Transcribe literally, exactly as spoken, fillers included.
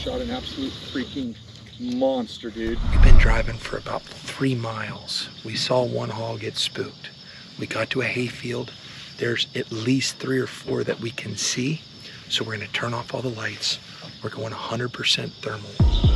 shot an absolute freaking monster, dude. We've been driving for about three miles. We saw one haul get spooked. We got to a hayfield. There's at least three or four that we can see. So we're gonna turn off all the lights. We're going one hundred percent thermal.